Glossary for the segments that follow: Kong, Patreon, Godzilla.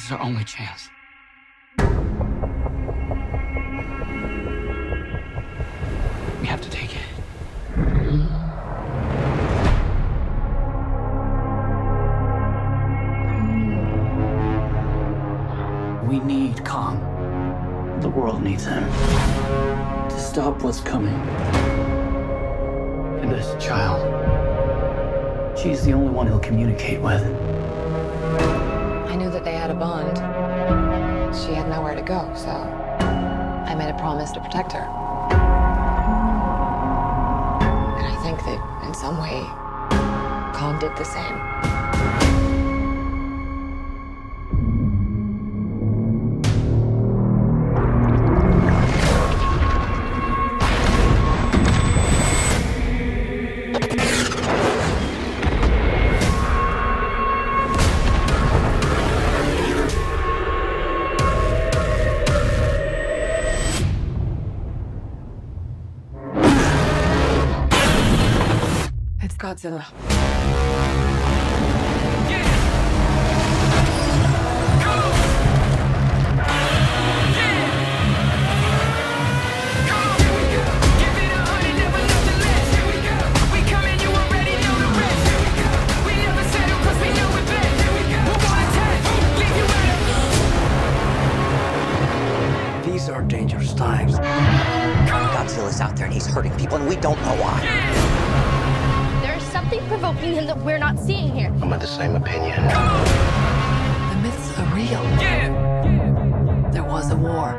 This is our only chance. We have to take it. We need Kong. The world needs him to stop what's coming. And this child, she's the only one he'll communicate with. I knew that they had a bond. She had nowhere to go, so I made a promise to protect her. And I think that in some way, Kong did the same. Godzilla. Get it! Go! Get it! Go! Here we go! Give it 100, never left and less. Here we go! We coming, you already know the rest. Here we go! We never settle cause we know it best. Here we go! We're gonna attack, leave you out. These are dangerous times. Godzilla's out there and he's hurting people and we don't know why. Yeah. Something provoking him that we're not seeing here. I'm of the same opinion. The myths are real. Yeah. There was a war.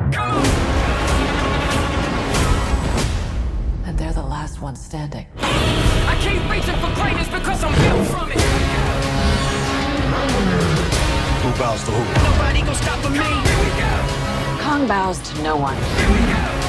And they're the last ones standing. I keep reaching for greatness because I'm built from it. Who bows to who? Nobody gonna stop me. Kong bows to no one. Here we go.